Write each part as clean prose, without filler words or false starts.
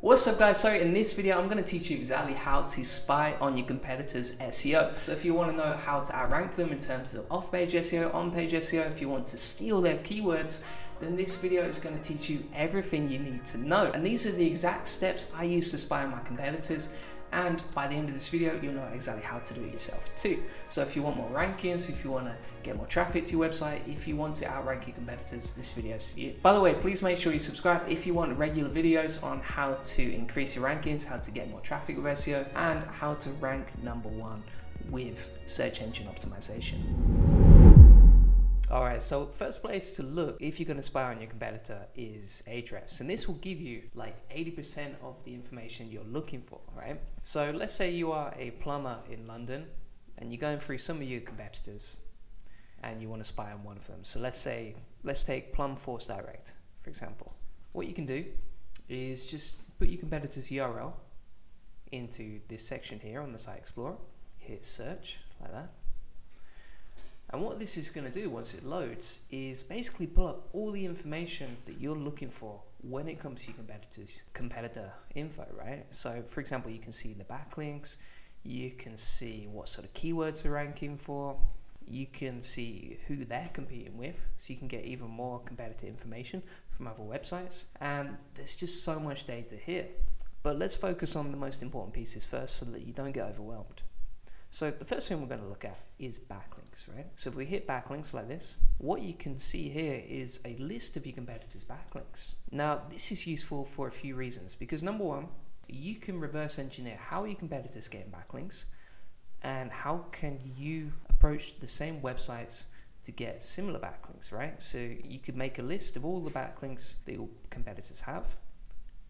What's up guys, so in this video I'm going to teach you exactly how to spy on your competitors' SEO. So if you want to know how to outrank them in terms of off-page SEO, on-page SEO, if you want to steal their keywords, then this video is going to teach you everything you need to know. And these are the exact steps I use to spy on my competitors, and by the end of this video you'll know exactly how to do it yourself too. So if you want more rankings, if you want to get more traffic to your website, if you want to outrank your competitors, this video is for you. By the way, please make sure you subscribe if you want regular videos on how to increase your rankings, how to get more traffic with SEO, and how to rank #1 with search engine optimization. Alright, so first place to look if you're going to spy on your competitor is Ahrefs, and this will give you like 80% of the information you're looking for, right? So let's say you are a plumber in London and you're going through some of your competitors and you want to spy on one of them. So let's take Plumforce Direct, for example. What you can do is just put your competitor's URL into this section here on the Site Explorer, hit search like that. And what this is going to do once it loads is basically pull up all the information that you're looking for when it comes to your competitor info, right? So for example, you can see the backlinks, you can see what sort of keywords they're ranking for, you can see who they're competing with, so you can get even more competitor information from other websites. And there's just so much data here. But let's focus on the most important pieces first so that you don't get overwhelmed. So the first thing we're going to look at is backlinks, right? So if we hit backlinks like this, what you can see here is a list of your competitors' backlinks. Now, this is useful for a few reasons, because #1, you can reverse engineer how your competitors get backlinks and how can you approach the same websites to get similar backlinks, right? So you could make a list of all the backlinks that your competitors have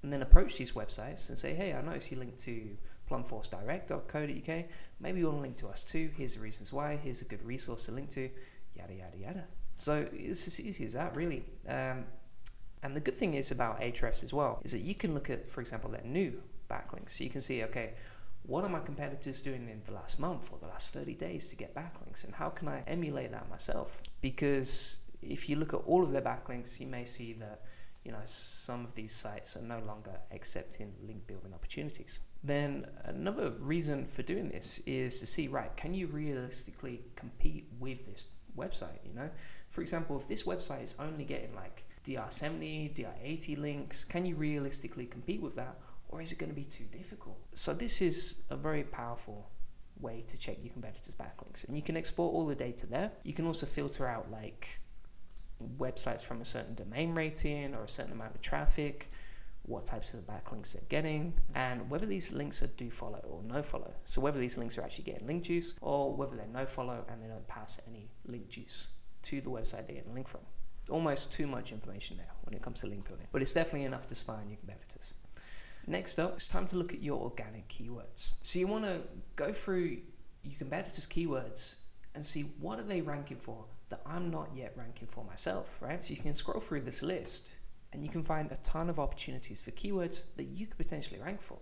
and then approach these websites and say, hey, I noticed you linked to plumforcedirect.co.uk, maybe you want to link to us too, here's the reasons why, here's a good resource to link to, yada yada yada. So it's as easy as that really. And the good thing is about Ahrefs as well is that you can look at, for example, their new backlinks. So you can see, okay, what are my competitors doing in the last month or the last 30 days to get backlinks, and how can I emulate that myself? Because if you look at all of their backlinks, you may see that, you know, some of these sites are no longer accepting link building opportunities. Then another reason for doing this is to see, right, can you realistically compete with this website? You know, for example, if this website is only getting like DR70, DR80 links, can you realistically compete with that, or is it going to be too difficult? So this is a very powerful way to check your competitors' backlinks, and you can export all the data there. You can also filter out like websites from a certain domain rating or a certain amount of traffic, what types of backlinks they're getting, and whether these links are do follow or no follow. So whether these links are actually getting link juice or whether they're no follow and they don't pass any link juice to the website they're getting a link from. Almost too much information there when it comes to link building, but it's definitely enough to spy on your competitors. Next up, it's time to look at your organic keywords. So you want to go through your competitors' keywords and see what are they ranking for that I'm not yet ranking for myself, right? So you can scroll through this list and you can find a ton of opportunities for keywords that you could potentially rank for.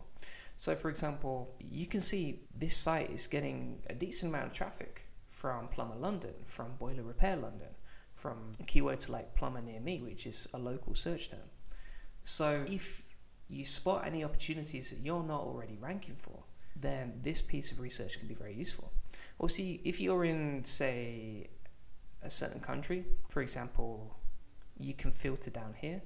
So for example, you can see this site is getting a decent amount of traffic from Plumber London, from Boiler Repair London, from keywords like plumber near me, which is a local search term. So if you spot any opportunities that you're not already ranking for, then this piece of research can be very useful. Or see, if you're in, say, a certain country, for example, you can filter down here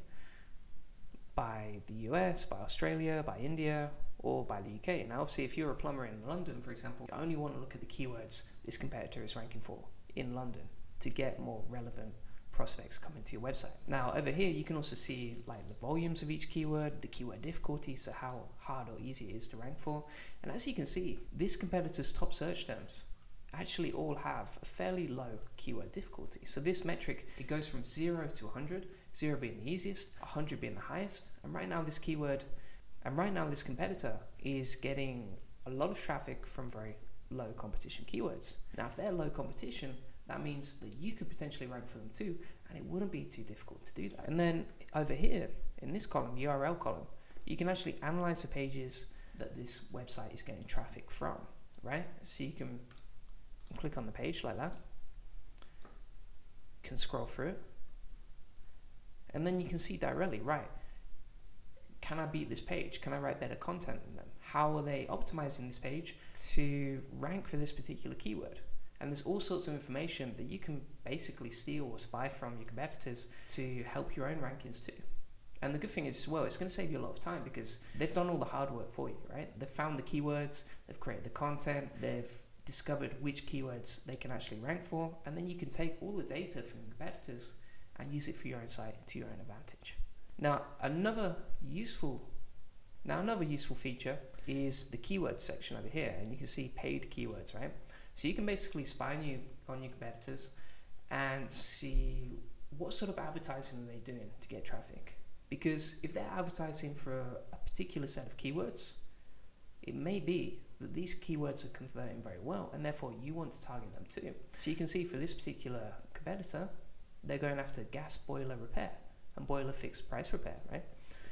by the US, by Australia, by India, or by the UK. Now obviously if you're a plumber in London, for example, you only want to look at the keywords this competitor is ranking for in London to get more relevant prospects coming to your website. Now over here you can also see like the volumes of each keyword, the keyword difficulty, so how hard or easy it is to rank for. And as you can see, this competitor's top search terms actually all have a fairly low keyword difficulty. So this metric, it goes from 0 to 100, 0 being the easiest, 100 being the highest. And right now this competitor is getting a lot of traffic from very low competition keywords. Now if they're low competition, that means that you could potentially rank for them too, and it wouldn't be too difficult to do that. And then over here in this column, URL column, you can actually analyze the pages that this website is getting traffic from, right? So you can click on the page like that, can scroll through it, and then you can see directly, right, can I beat this page? Can I write better content than them? How are they optimizing this page to rank for this particular keyword? And there's all sorts of information that you can basically steal or spy from your competitors to help your own rankings too. And the good thing is, well, it's going to save you a lot of time because they've done all the hard work for you, right? They've found the keywords, they've created the content, they've discovered which keywords they can actually rank for, and then you can take all the data from your competitors and use it for your own site to your own advantage. Now, another useful feature is the keyword section over here, and you can see paid keywords, right? So you can basically spy on your competitors and see what sort of advertising are they doing to get traffic. Because if they're advertising for a particular set of keywords, it may be that these keywords are converting very well, and therefore you want to target them too. So you can see for this particular competitor, they're going after gas boiler repair and boiler fixed price repair, right?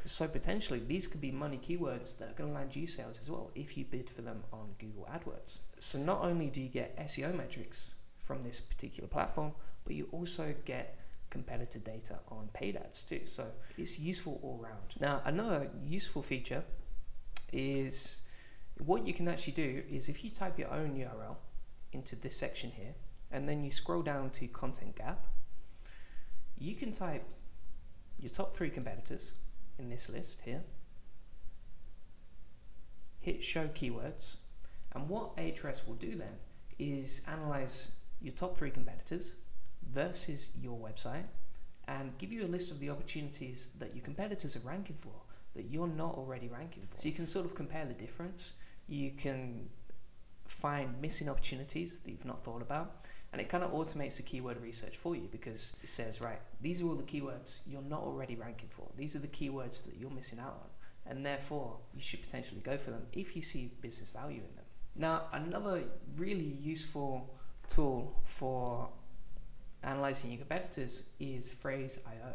So potentially these could be money keywords that are going to land you sales as well if you bid for them on Google AdWords. So not only do you get SEO metrics from this particular platform, but you also get competitor data on paid ads too. So it's useful all round. Now, another useful feature is what you can actually do is if you type your own URL into this section here, and then you scroll down to content gap, you can type your top 3 competitors in this list here, hit show keywords, and what Ahrefs will do then is analyze your top 3 competitors versus your website and give you a list of the opportunities that your competitors are ranking for that you're not already ranking for. So you can sort of compare the difference, you can find missing opportunities that you've not thought about, and it kind of automates the keyword research for you because it says, right, these are all the keywords you're not already ranking for, these are the keywords that you're missing out on, and therefore you should potentially go for them if you see business value in them. Now, another really useful tool for analyzing your competitors is Frase.io.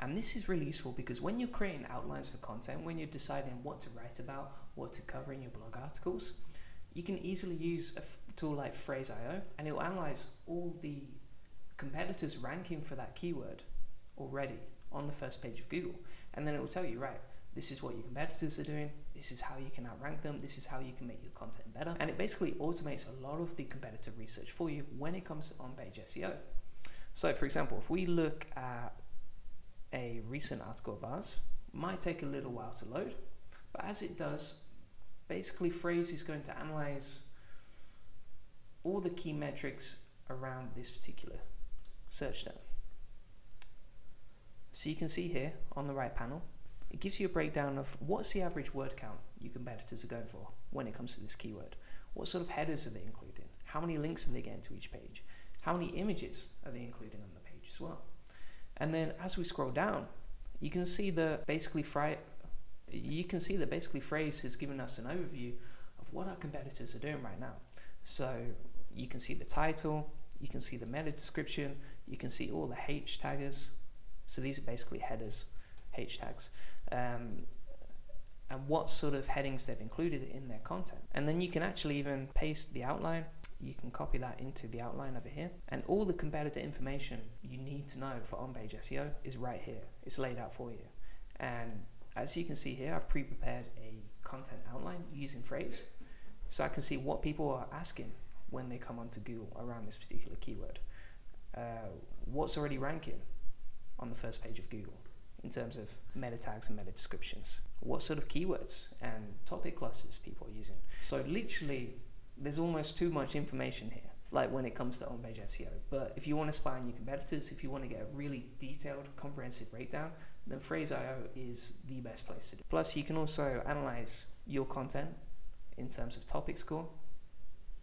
And this is really useful because when you're creating outlines for content, when you're deciding what to write about, what to cover in your blog articles, you can easily use a tool like Frase.io, and it will analyze all the competitors ranking for that keyword already on the first page of Google. And then it will tell you, right, this is what your competitors are doing, this is how you can outrank them, this is how you can make your content better. And it basically automates a lot of the competitor research for you when it comes to on-page SEO. So for example, if we look at a recent article of ours, it might take a little while to load, but as it does, basically Frase is going to analyze all the key metrics around this particular search term. So you can see here on the right panel, it gives you a breakdown of what's the average word count your competitors are going for when it comes to this keyword. What sort of headers are they including? How many links are they getting to each page? How many images are they including on the page as well? And then as we scroll down, you can see that basically Frase has given us an overview of what our competitors are doing right now. So you can see the title, you can see the meta description, you can see all the H taggers. So these are basically headers, H tags, and what sort of headings they've included in their content. And then you can actually even paste the outline. You can copy that into the outline over here, and all the competitor information you need to know for on-page SEO is right here. It's laid out for you. And as you can see here, I've pre-prepared a content outline using Frase, so I can see what people are asking when they come onto Google around this particular keyword. What's already ranking on the first page of Google in terms of meta tags and meta descriptions? What sort of keywords and topic clusters people are using? So literally, there's almost too much information here, like when it comes to on-page SEO. But if you want to spy on your competitors, if you want to get a really detailed, comprehensive breakdown, then Frase.io is the best place to do. Plus, you can also analyze your content in terms of topic score.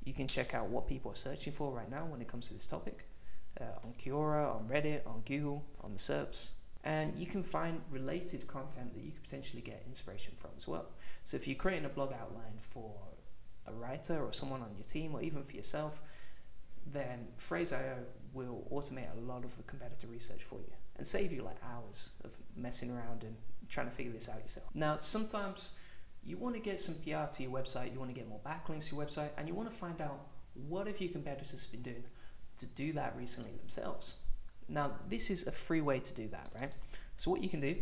You can check out what people are searching for right now when it comes to this topic, on Quora, on Reddit, on Google, on the SERPs. And you can find related content that you could potentially get inspiration from as well. So if you're creating a blog outline for a writer or someone on your team, or even for yourself, then Frase.io will automate a lot of the competitor research for you and save you like hours of messing around and trying to figure this out yourself. Now, sometimes you want to get some PR to your website, you want to get more backlinks to your website, and you want to find out what have your competitors been doing to do that recently themselves. Now, this is a free way to do that, right? So what you can do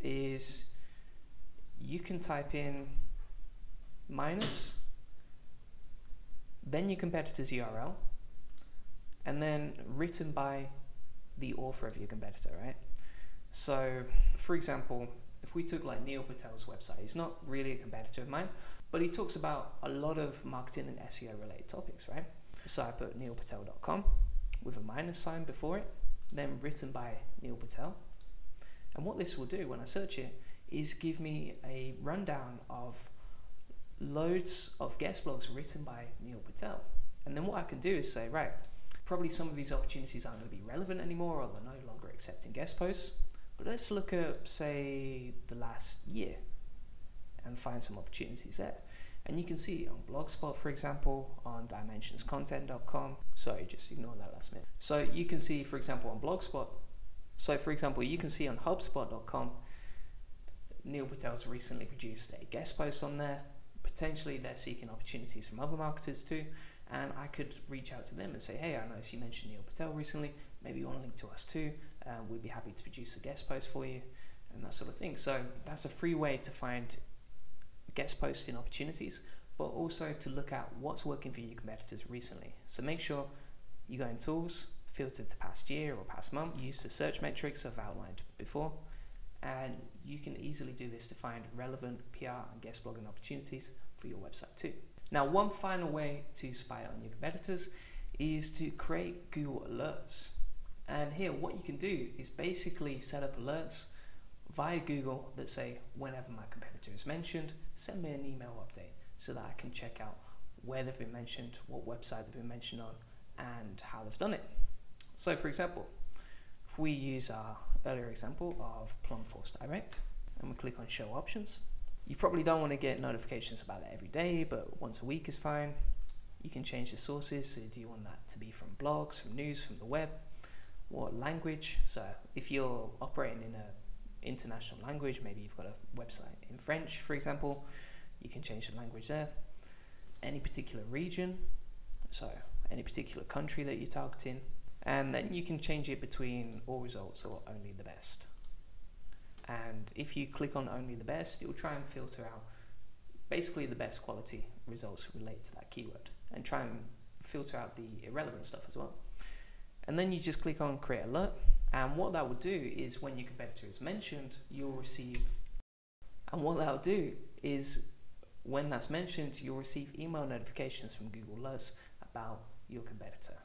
is you can type in minus, then your competitor's URL, and then written by the author of your competitor, right? So, for example, if we took like Neil Patel's website, he's not really a competitor of mine, but he talks about a lot of marketing and SEO related topics, right? So I put neilpatel.com with a minus sign before it, then written by Neil Patel. And what this will do when I search it is give me a rundown of loads of guest blogs written by Neil Patel. And then what I can do is say, right, probably some of these opportunities aren't going to be relevant anymore, or they're no longer accepting guest posts. But let's look at, say, the last year and find some opportunities there. And you can see on Blogspot, for example, on DimensionsContent.com. Sorry, just ignore that last minute. So you can see, for example, on Blogspot. So for example, you can see on Hubspot.com, Neil Patel's recently produced a guest post on there. Potentially they're seeking opportunities from other marketers too. And I could reach out to them and say, hey, I noticed you mentioned Neil Patel recently. Maybe you want to link to us too. We'd be happy to produce a guest post for you and that sort of thing. So that's a free way to find guest posting opportunities, but also to look at what's working for your competitors recently. So make sure you go in tools, filter to past year or past month, use the search metrics I've outlined before, and you can easily do this to find relevant PR and guest blogging opportunities for your website too. Now, one final way to spy on your competitors is to create Google Alerts. And here, what you can do is basically set up alerts via Google that say, whenever my competitor is mentioned, send me an email update so that I can check out where they've been mentioned, what website they've been mentioned on, and how they've done it. So for example, if we use our earlier example of Plumforce Direct, and we click on Show Options, you probably don't want to get notifications about that every day, but once a week is fine. You can change the sources, so do you want that to be from blogs, from news, from the web, what language? So if you're operating in a international language, maybe you've got a website in French, for example, you can change the language there. Any particular region, so any particular country that you're targeting, and then you can change it between all results or only the best. And if you click on only the best, it will try and filter out basically the best quality results related to that keyword, and try and filter out the irrelevant stuff as well. And then you just click on Create Alert, and what that will do is when your competitor is mentioned, you'll receive, and what that'll do is when that's mentioned, you'll receive email notifications from Google Alerts about your competitor.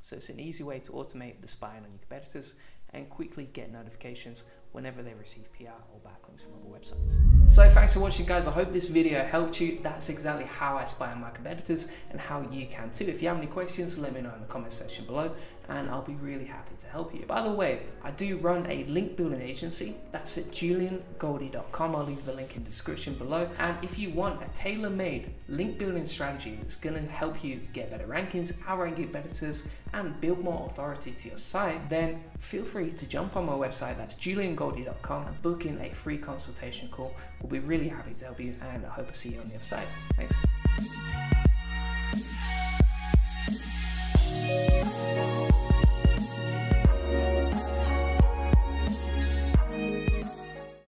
So it's an easy way to automate the spying on your competitors and quickly get notifications whenever they receive PR or backlinks from other websites. So thanks for watching, guys. I hope this video helped you. That's exactly how I spy on my competitors and how you can too. If you have any questions, let me know in the comment section below and I'll be really happy to help you. By the way, I do run a link building agency. That's at juliangoldie.com. I'll leave the link in the description below. And if you want a tailor-made link building strategy that's gonna help you get better rankings, outrank your competitors, and build more authority to your site, then feel free to jump on my website. That's juliangoldie.com and book in a free consultation call. We'll be really happy to help you, and I hope I see you on the other side. Thanks.